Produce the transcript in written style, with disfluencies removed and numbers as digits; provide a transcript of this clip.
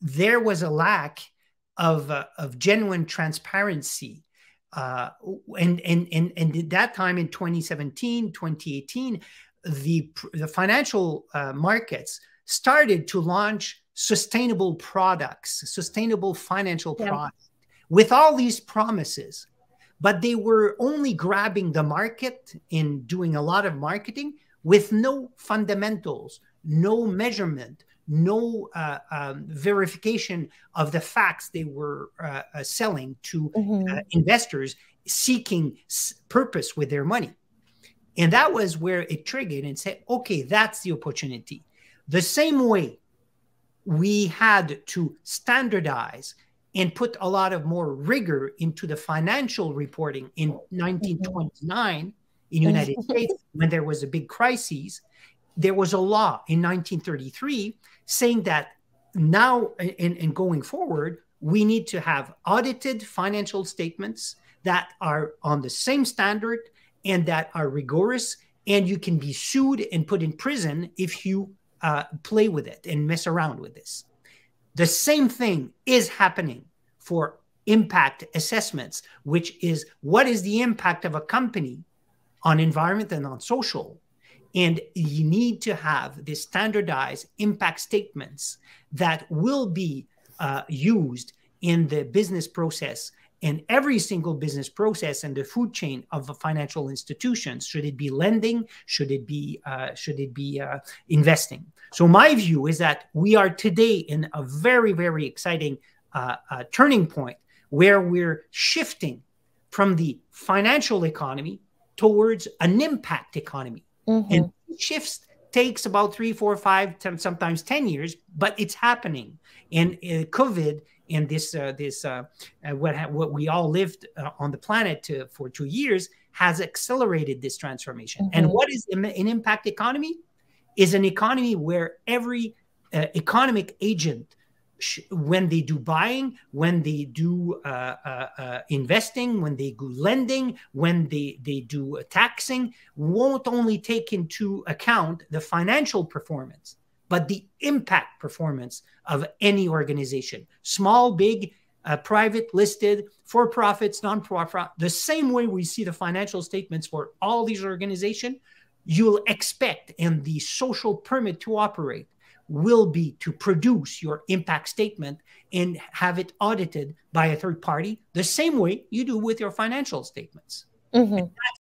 there was a lack of genuine transparency. And at that time in 2017, 2018, the financial markets started to launch sustainable products, sustainable financial products with all these promises, but they were only grabbing the market and doing a lot of marketing with no fundamentals, no measurement, no verification of the facts they were selling to investors seeking purpose with their money. And that was where it triggered and said, okay, that's the opportunity. The same way we had to standardize and put a lot of more rigor into the financial reporting in 1929 in the United States when there was a big crisis. There was a law in 1933 saying that now and going forward, we need to have audited financial statements that are on the same standard and that are rigorous, and you can be sued and put in prison if you play with it and mess around with this. The same thing is happening for impact assessments, which is what is the impact of a company on environment and on social. And you need to have these standardized impact statements that will be used in the business process, in every single business process and the food chain of the financial institutions. Should it be lending? Should it be investing? So my view is that we are today in a very, very exciting turning point where we're shifting from the financial economy towards an impact economy. And shifts takes about 3, 4, 5, sometimes 10 years, but it's happening. And COVID and what we all lived on the planet for 2 years has accelerated this transformation. And what is an impact economy? Is an economy where every economic agent, when they do buying, when they do investing, when they do lending, when they do taxing, won't only take into account the financial performance, but the impact performance of any organization, small, big, private, listed, for-profits, non-profit. The same way we see the financial statements for all these organizations, you'll expect, and the social permit to operate will be to produce your impact statement and have it audited by a third party the same way you do with your financial statements. And that's